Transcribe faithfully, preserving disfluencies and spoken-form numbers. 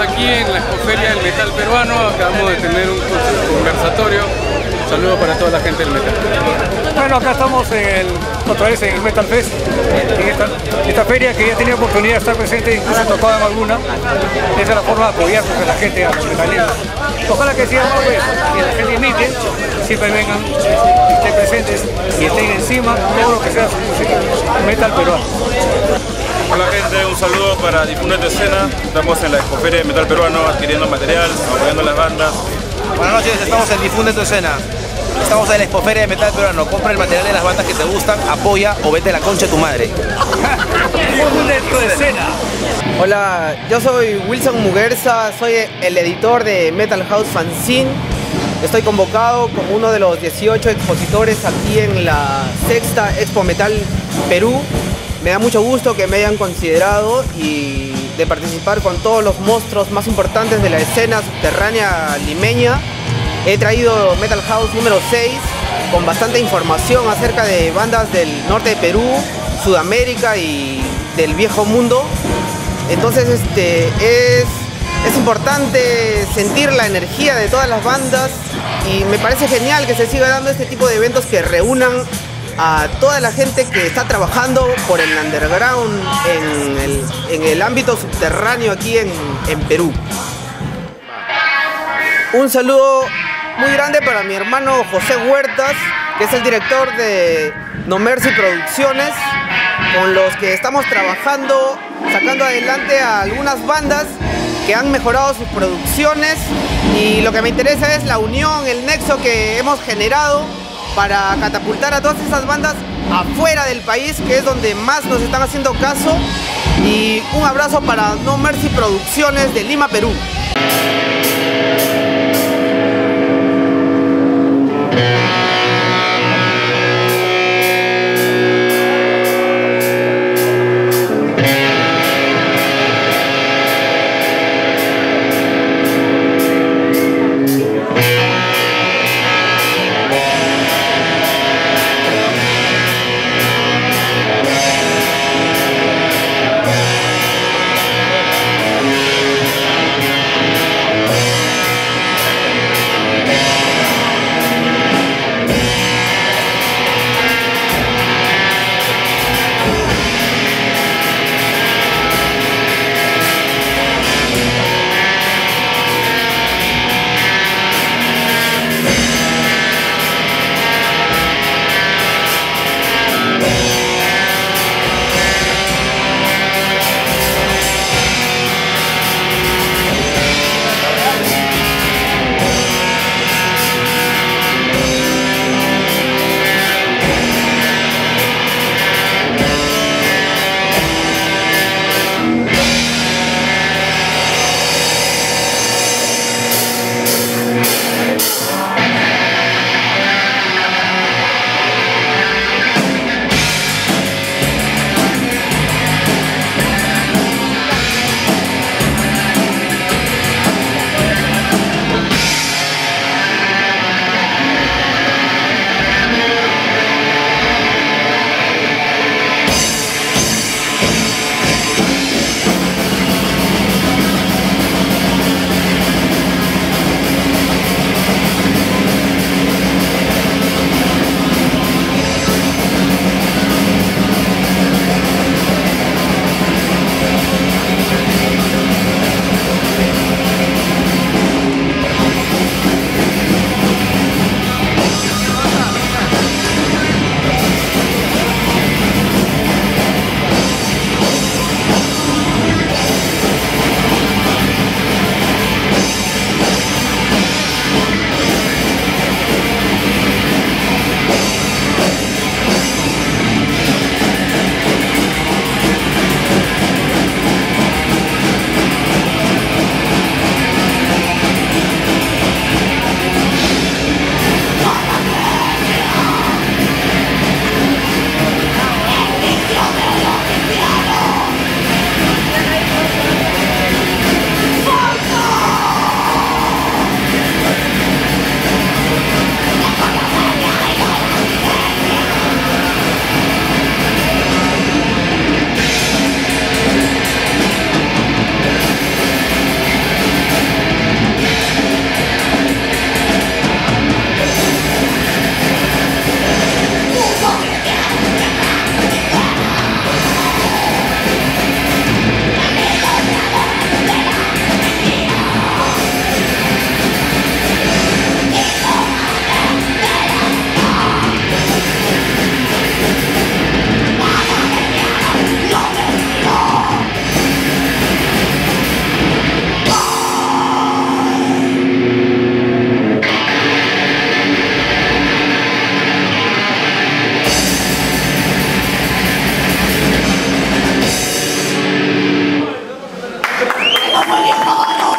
aquí en la Expoferia del Metal Peruano. Acabamos de tener un conversatorio. Un saludo para toda la gente del metal. Bueno, acá estamos en el, otra vez en el Metal Fest, en esta, esta feria que ya tenía oportunidad de estar presente, incluso tocada en alguna. Esa es la forma de apoyar a la gente, a los metaleros. Ojalá que sigan más veces, que la gente imite, siempre vengan, estén presentes y estén encima todo lo que sea su música metal peruano. Hola gente, un saludo para Difunde tu Escena. Estamos en la Expoferia de Metal Peruano adquiriendo material, apoyando las bandas. Buenas noches, estamos en Difunde tu Escena. Estamos en la Expoferia de Metal Peruano. Compra el material de las bandas que te gustan, apoya o vete a la concha de tu madre. Difunde tu Escena. Hola, yo soy Wilson Muguerza, soy el editor de Metal House Fanzine. Estoy convocado como uno de los dieciocho expositores aquí en la sexta Expo Metal Perú. Me da mucho gusto que me hayan considerado y de participar con todos los monstruos más importantes de la escena subterránea limeña. He traído Metal House número seis con bastante información acerca de bandas del norte de Perú, Sudamérica y del viejo mundo. Entonces este, es, es importante sentir la energía de todas las bandas y me parece genial que se siga dando este tipo de eventos que reúnan a toda la gente que está trabajando por el underground en el, en el ámbito subterráneo aquí en, en Perú. Un saludo muy grande para mi hermano José Huertas, que es el director de No Mercy Producciones, con los que estamos trabajando, sacando adelante a algunas bandas que han mejorado sus producciones, y lo que me interesa es la unión, el nexo que hemos generado para catapultar a todas esas bandas afuera del país, que es donde más nos están haciendo caso. Y un abrazo para No Mercy Producciones de Lima, Perú. ¡Venga, por favor!